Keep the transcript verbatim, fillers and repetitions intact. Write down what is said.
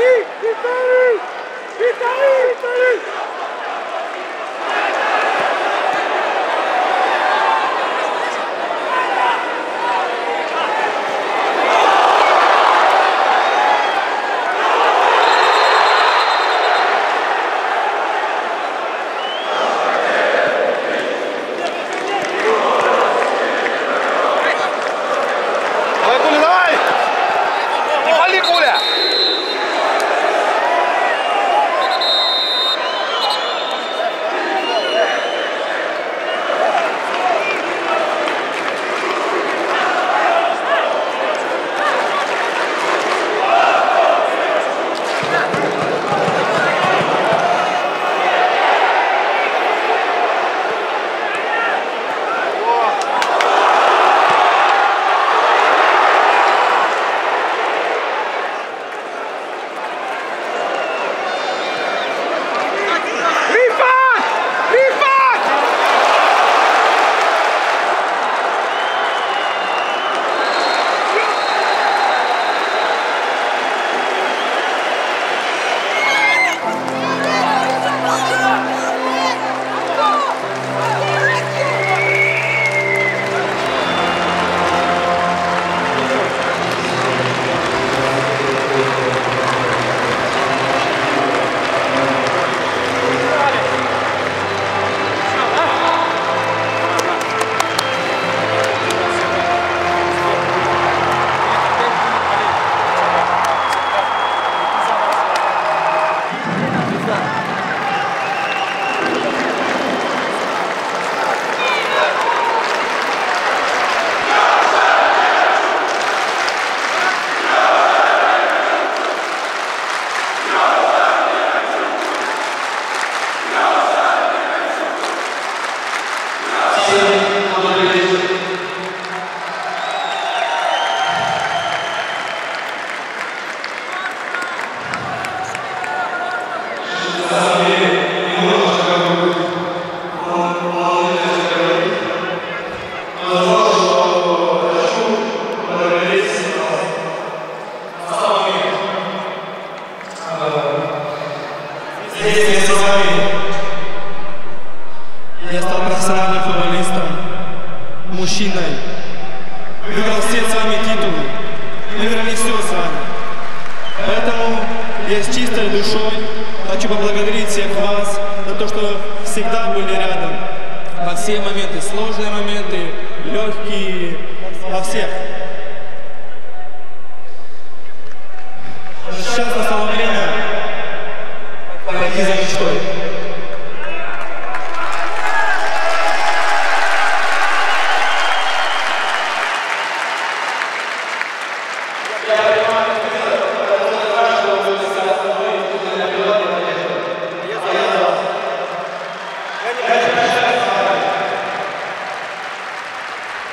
Я понимаю, что это